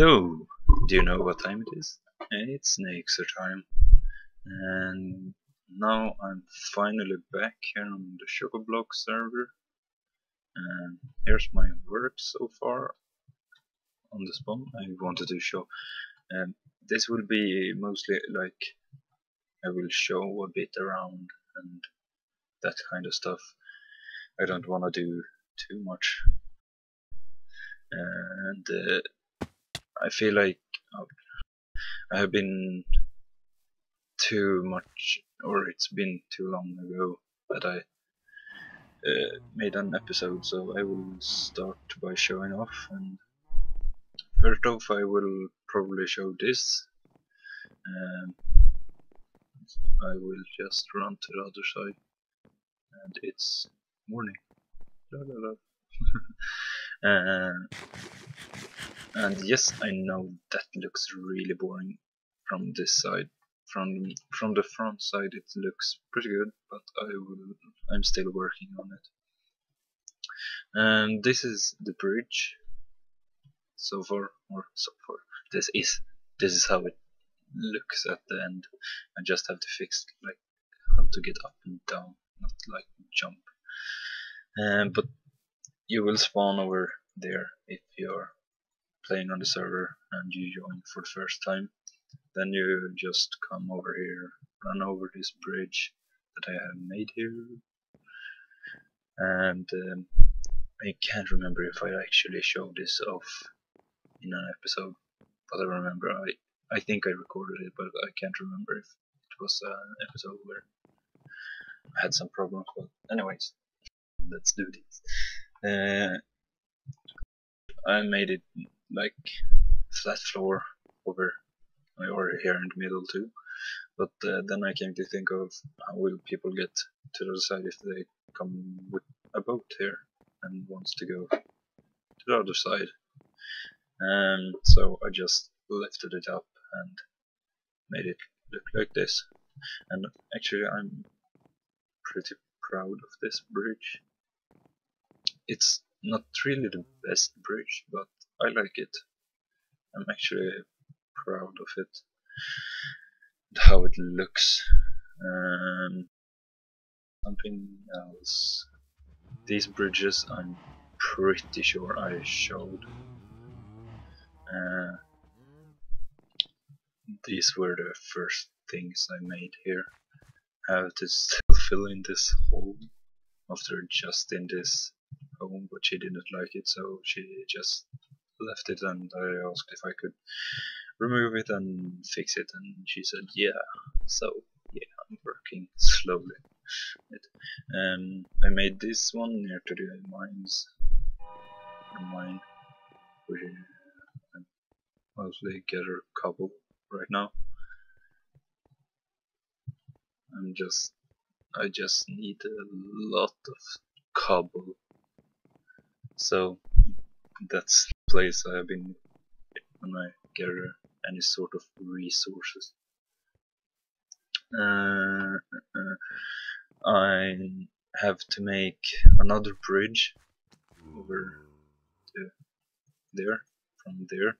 Hello! Do you know what time it is? It's Nayxerr time. And now I'm finally back here on the Segoblo server. And here's my work so far on the spawn I wanted to show. This will be mostly like I will show a bit around and that kind of stuff. I don't want to do too much. And I feel like I have been too much, or it's been too long ago that I made an episode, so I will start by showing off. And first off, I will probably show this. I will just run to the other side, and it's morning. La, la, la. And yes, I know that looks really boring from this side. From the front side it looks pretty good, but I'm still working on it. And this is the bridge so far, or so far. This is how it looks at the end. I just have to fix like how to get up and down, not like jump. But you will spawn over there if you're playing on the server and you join for the first time. Then you just come over here, run over this bridge that I have made here. And I can't remember if I actually showed this off in an episode, but I remember I think I recorded it, but I can't remember if it was an episode where I had some problems. But anyways, let's do this. I made it like flat floor over or here in the middle too, but then I came to think of how will people get to the other side if they come with a boat here and wants to go to the other side. So I just lifted it up and made it look like this. And actually I'm pretty proud of this bridge. It's not really the best bridge, but I like it. I'm actually proud of it, how it looks. Something else. These bridges I'm pretty sure I showed. These were the first things I made here. I have to still fill in this hole after just in this home, but she didn't like it, so she just left it, and I asked if I could remove it and fix it, and she said yeah. So yeah, I'm working slowly. I made this one near to the mines, which I mostly gather cobble right now. I just need a lot of cobble. So that's the place I've been when I gather any sort of resources. I have to make another bridge over to there, from there.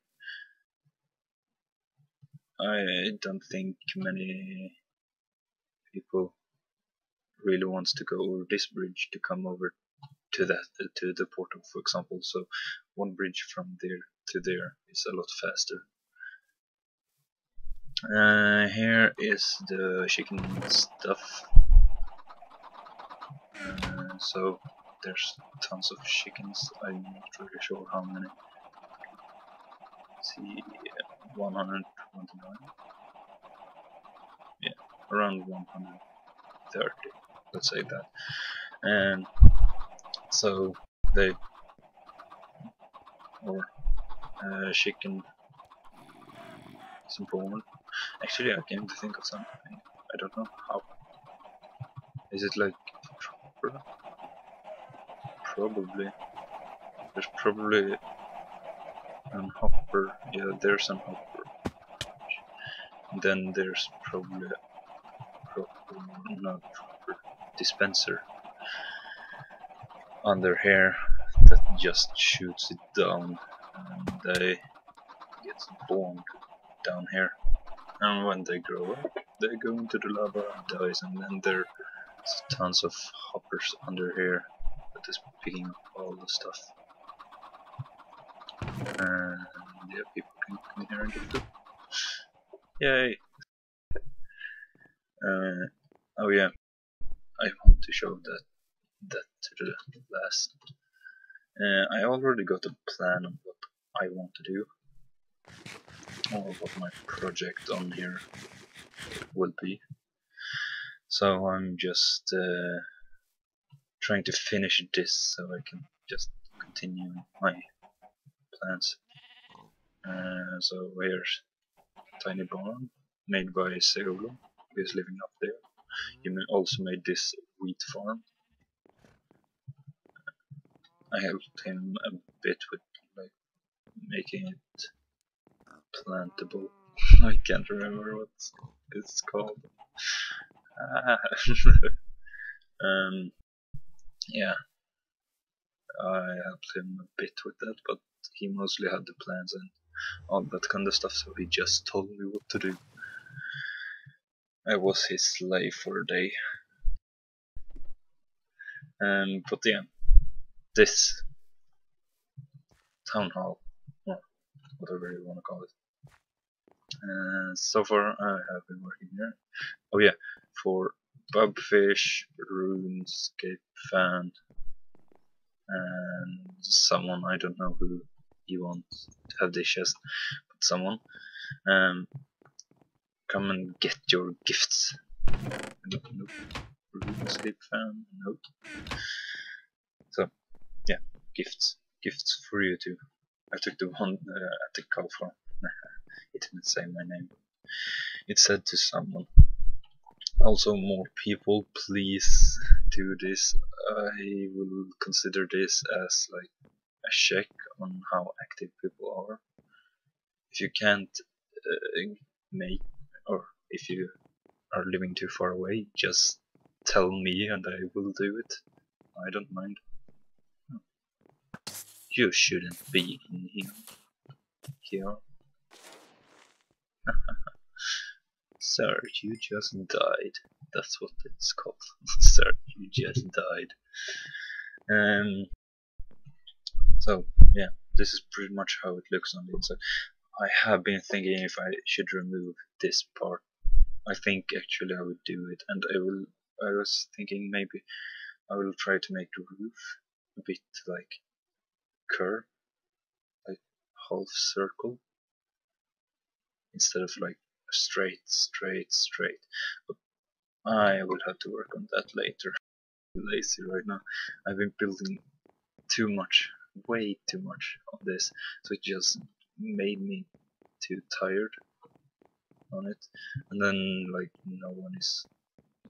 I don't think many people really wants to go over this bridge to come over to the portal, for example. So one bridge from there to there is a lot faster. Here is the chicken stuff. So there's tons of chickens. I'm not really sure how many. Let's see, 129. Yeah, around 130. Let's say that. And so they, or chicken spawn. Actually I came to think of something, I don't know how. Is it like probably there's probably an hopper. Yeah, there's an hopper, and then there's probably not proper dispenser under here that just shoots it down, and they get it's born down here. And when they grow up, they go into the lava and dies, and then there's tons of hoppers under here that is picking up all the stuff. And yeah, people can come here and get them. Yay! Oh yeah, I want to show that to the last. I already got a plan on what I want to do, or what my project on here would be. So I'm just trying to finish this so I can just continue my plans. So here's a tiny barn made by Segoblo, who is living up there. He also made this wheat farm. I helped him a bit with like making it plantable. I can't remember what it's called. Yeah, I helped him a bit with that, but he mostly had the plans and all that kind of stuff, so he just told me what to do. I was his slave for a day. But yeah, this town hall, or whatever you want to call it. So far I have been working here. Oh yeah, for Bubfish, Runescape fan, and someone, I don't know who you want to have this chest, but someone. Come and get your gifts. Nope, nope. Runescape fan, nope. So yeah, gifts for you too. I took the one at the cow farm. It didn't say my name. It said to someone. Also, more people, please do this. I will consider this as like a check on how active people are. If you can't make, or if you are living too far away, just tell me and I will do it. I don't mind. No. You shouldn't be in here. Sir, you just died. That's what it's called. Sir, you just died. So yeah, this is pretty much how it looks on the inside. I have been thinking if I should remove this part. I think actually I would do it, and I was thinking maybe I will try to make the roof a bit like curve, like half circle, instead of like straight. But I will have to work on that later. I'm lazy right now. I've been building too much, way too much on this, so it just made me too tired on it. And then like no one is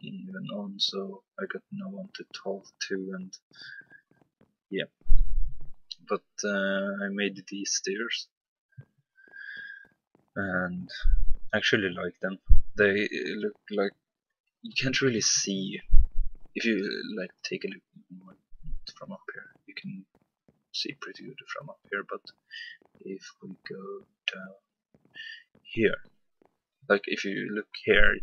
even on, so I got no one to talk to, and yeah. But I made these stairs and actually like them. They look like, you can't really see if you like take a look from up here. You can see pretty good from up here, but if we go down here, like if you look here, it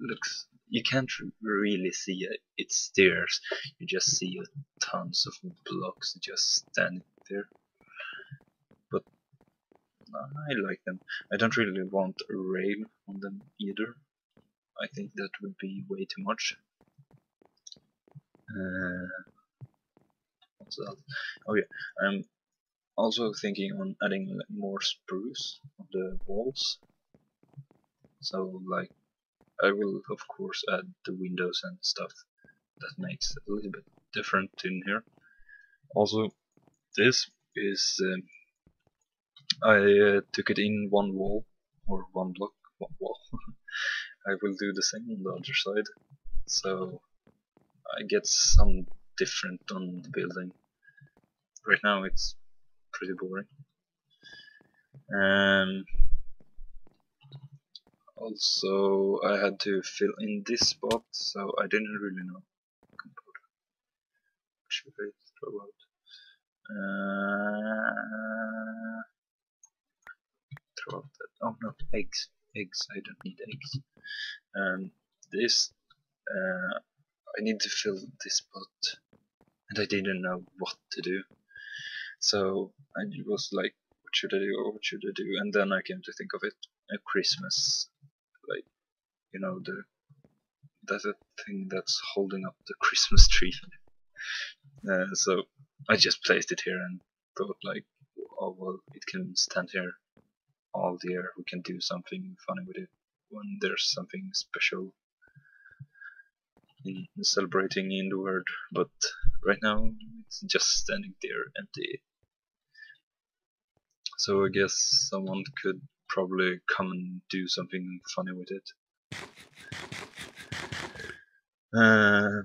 looks, you can't really see its stairs. You just see tons of blocks just standing there. I like them. I don't really want a rail on them either. I think that would be way too much. What's that? Oh yeah, I'm also thinking on adding more spruce on the walls. So like, I will of course add the windows and stuff. That makes it a little bit different in here. Also, this is... I took it in one wall, or one block, one wall. I will do the same on the other side, so I get some different on the building. Right now it's pretty boring. Also, I had to fill in this spot, so I didn't really know. What should I throw out? throw out that. Oh no, eggs. Eggs, I don't need eggs. This, I need to fill this spot, and I didn't know what to do. So I was like, what should I do, or what should I do? And then I came to think of it, a Christmas, like, you know, that's a thing that's holding up the Christmas tree. So I just placed it here and thought like, oh well, it can stand here all year. We can do something funny with it when there's something special in celebrating in the world. But right now it's just standing there empty. So I guess someone could probably come and do something funny with it. I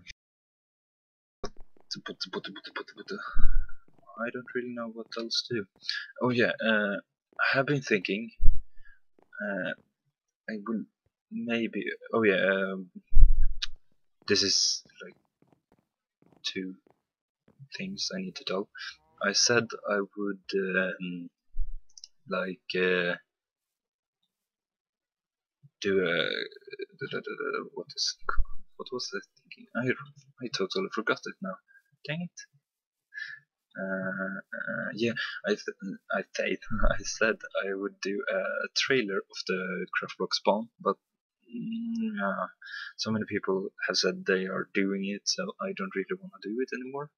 don't really know what else to do. Oh yeah, I have been thinking. I will maybe. Oh yeah, this is like two things I need to tell. I said I would like do a. What is it called? What was I thinking? I totally forgot it now. Dang it! Yeah, I said I would do a trailer of the Craftblock spawn, but so many people have said they are doing it, so I don't really want to do it anymore.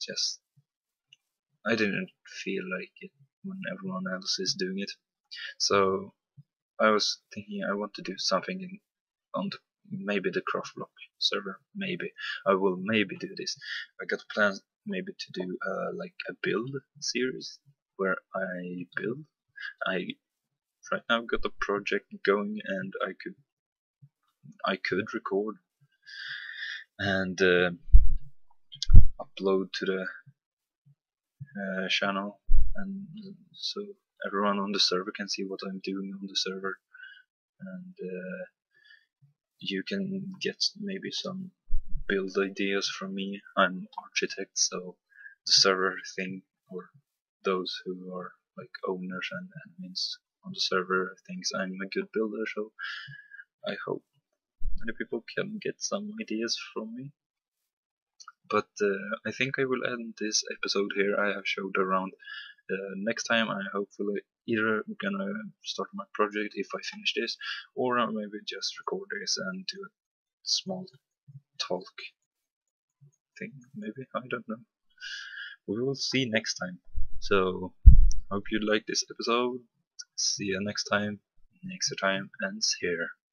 Just I didn't feel like it when everyone else is doing it. So I was thinking I want to do something on the maybe the Crossblock server. Maybe I will maybe do this. I got plans maybe to do like a build series where I build. I right now got a project going, and I could record and upload to the channel, and so everyone on the server can see what I'm doing on the server, and you can get maybe some build ideas from me. I'm architect, so the server thing, or those who are like owners and admins on the server, thinks I'm a good builder, so I hope many people can get some ideas from me. But I think I will end this episode here. I have showed around. Next time I hopefully either gonna start my project if I finish this, or maybe just record this and do a small talk thing, maybe, I don't know. We will see next time. So hope you like this episode. See you next time. Nayxerr time ends here.